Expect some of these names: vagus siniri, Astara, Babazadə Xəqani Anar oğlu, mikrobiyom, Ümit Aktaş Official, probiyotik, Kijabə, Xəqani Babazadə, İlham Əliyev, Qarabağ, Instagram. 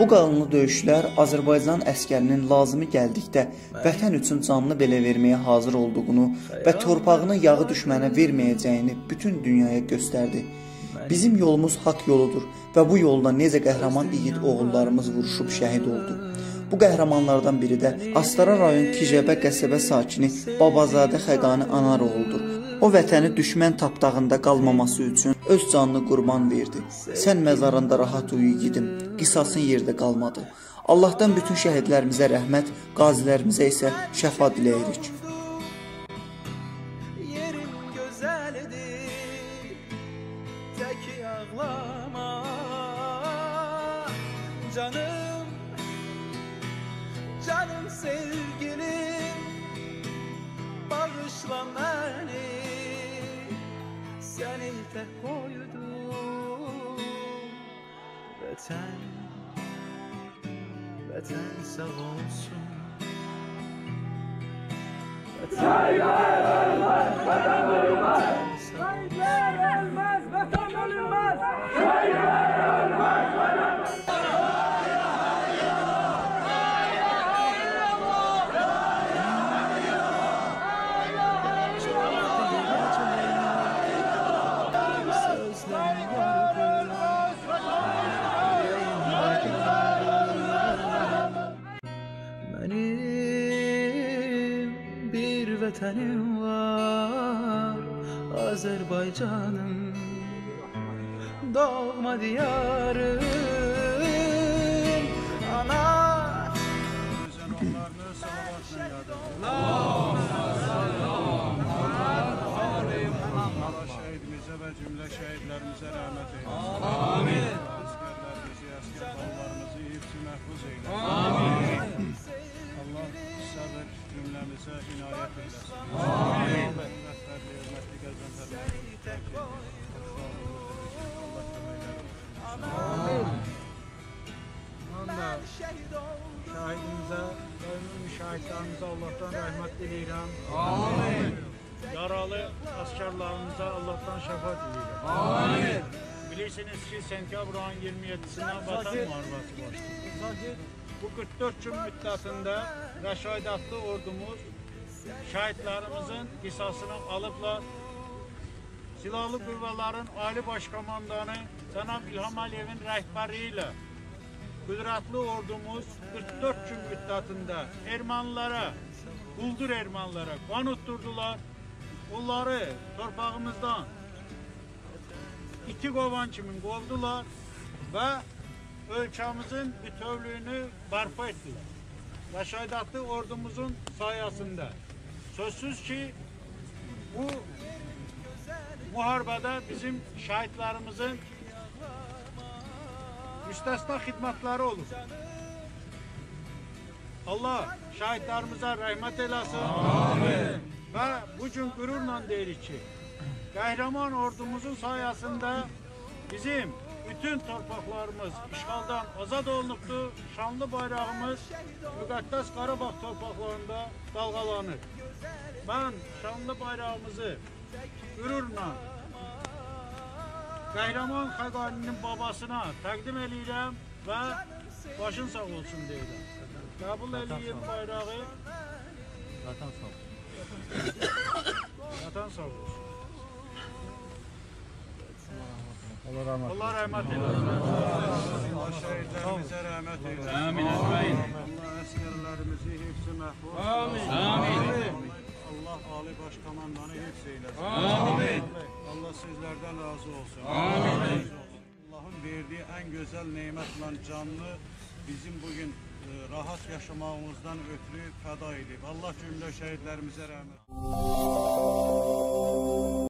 Bu qanlı döyüşlər Azərbaycan əskərinin lazımı gəldikdə vətən üçün canını belə verməyə hazır olduğunu və torpağını yağı düşmənə verməyəcəyini bütün dünyaya göstərdi. Bizim yolumuz haqq yoludur və bu yolda necə qəhrəman igid oğullarımız vuruşub şəhid oldu. Bu qəhrəmanlardan biri də Astara rayon Kijabə qəsəbə sakini Babazadə Xəqani Anar oğludur. O vətəni düşmən tapdağında qalmaması üçün öz canını qurban verdi. Sən məzarında rahat uyu gidim, qisasın yerdə qalmadı. Allahdan bütün şəhidlərimizə rəhmət, qazilərimizə isə şəfa diləyirik. Yerim gözəldir, tək ağlama, canım, canım sevgilim, bağışla məni. Seni de koydum Vatan, vatan sağ olsun Vatan ölmez, vatan ölmez Şehitler ölmez, vatan ölmez Şehitler ölmez, vatan ölmez Vətənim var Azərbaycanım doğma diyarım ana şəhidimizə və cümlə şəhidlərimizə rəhmət eylesin amin əskərlərimizi əskər ballarımızı hifzi məhfuz eylesin amin Allah sabır cümləmizə inayət eyləsin. Amin. Hörmətli, hörmətli qəzənfərlərimiz, şəhidimizə, ölmüş şəhidlərimizə Allahdan rəhmət diləyirəm. Amin. Yaralı əsgərlərimizə Allahdan şəfa diləyirəm. Amin. Bilirsiniz ki, sentyabr ayının 27-sindən vətən müharibəsi başladı. Bu 44 gün müddətində Rəşaid adlı ordumuz şəhidlərimizin qisasını alıblar. Silahlı qüvvələrin Ali Baş Komandanı cənab İlham Əliyevin rəhbərliyi ilə qüdrətli ordumuz 44 gün müddətində ermanilərə, quldur ermanilərə qan utdurdular. Onları torpağımızdan iti qovan kimi qovdular və ölkəmizin bütövlüyünü bərpa etdilər. Rəşaid adlı ordumuzun sayəsində sözsüz ki, bu müharibədə bizim şəhidlərimizin müstəsna xidmətləri olur. Allah şəhidlərimizə rəhmət eləsin. Amin. Və bugün qürurla deyirik ki, qəhrəman ordumuzun sayəsində bizim bütün torpaqlarımız işğaldan azad olunubdur. Şanlı bayrağımız müqəddəs Qarabağ torpaqlarında dalğalanır. Mən şanlı bayrağımızı qürurla Qəhrəman Xəqaninin babasına təqdim edirəm və başın sağ olsun deyirəm. Qəbul edin bayrağı. Vətən sağ olsun. Vətən sağ olsun. Allah rəhmət eyləsin. Allah şəhidlərimizə rəhmət eyləsin. Amin. Allah əsgərlərimizi hifzi məhfuz. Amin. Amin. Allah Ali Baş Komandanı hifz eyləsin. Amin. Allah sizlərdən razı olsun. Amin. Allahın verdiyi ən gözəl nemətlə canlı bizim bugün rahat yaşamağımızdan ötürü fəda edib. Allah cümlə şəhidlərimizə rəhmət.